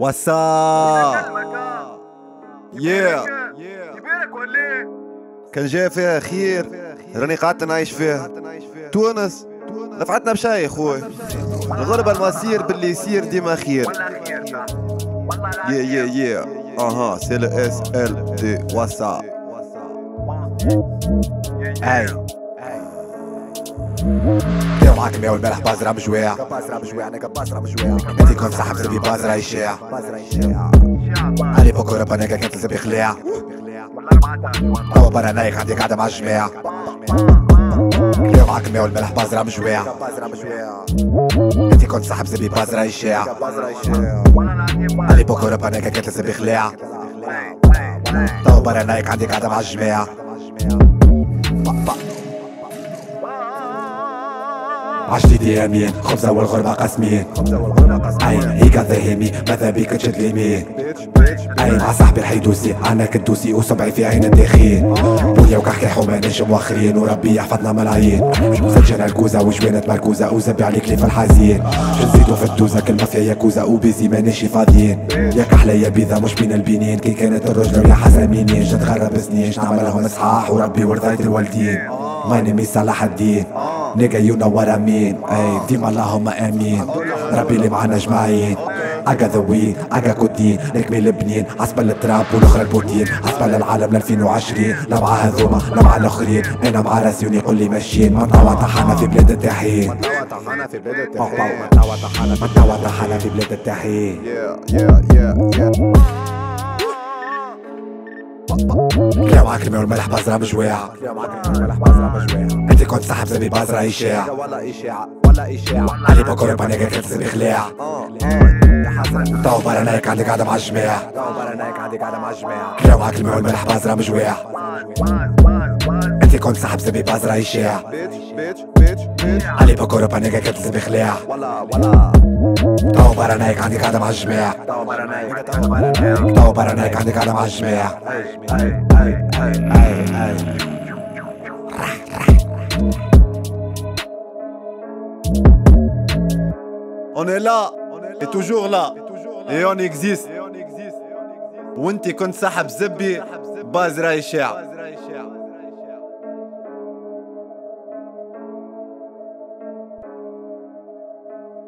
واتس اب يا كبيرك ولا ايه؟ كان جاي فيها خير، راني قعدت نعيش فيها. تونس نفعتنا بشاي خويا، الغربة المصير باللي يصير ديما خير. يا يا يا اها سي لو اس ال دي واتس اب. يا معاكم يا والبارح بازرة بجواع، ناديكم صاحب زبي بازرة يشاع. علي بوكو ربانيكا كانت الزبي خلاع، توا برا نايخ عندي قاعدة مع الجماع. يا معاكم يا والبارح بازرة بجواع، ناديكم صاحب زبي بازرة يشاع. علي بوكو ربانيكا كانت الزبي خلاع، توا برا نايخ عندي قاعدة مع الجماع. عشتي ديامين خبزة والغربة قسمين، عين هيكا ذهمي ماذا بيك تشد ليمين. عين ع صاحبي الحيدوسي انا كدوسي وصبعي في عين الداخين. بويا وكحكي حوما نجم واخرين وربي يحفظنا من العين. سجل الكوزة وجوانت مركوزة وزبي عليك ليف الحزين. نزيدو في الدوزة كالمافيا ياكوزا وبيزي مانيش فاضيين. يا كحلة يا بيضة مش بين البينين، كي كانت الرجلة ويا حزامينين. جات غرب سنين نعملهم اصحاح وربي ورضاية الوالدين. ماي نيم صلاح الدين نيجا يو نو وات آي مين. اي ديما اللهم امين، ربي اللي معانا اجمعين. اكا ذوين اكا كودين نكمل البنين، عسبل التراب والاخرى البوتين. عسبل العالم ل 2020 لا مع هذوما لا مع الاخرين. انا مع راسي ونقول لي ماشيين، متنوع طحنا في بلاد التحيين. متنوع طحنا في بلاد التحيين. يا معاك الماء والملح بازرة بجواع، انت كنت صاحب زبي بازرة يشاع. علي بوكو ربانيكا كانت زبي خلاع، توا برا نايك عندي قاعدة مع الجماع. يا معاك الماء والملح بازرة بجواع، انت كنت صاحب زبي بازرة يشاع. علي بوكو ربانيكا كانت زبي خلاع، توا برا نايك عندي قاعدة مع الجماع. توا برا نايك عندي قاعدة مع الجماع. On est là et toujours là et on existe. وانتي كنت صاحب زبي بازرة يشاع.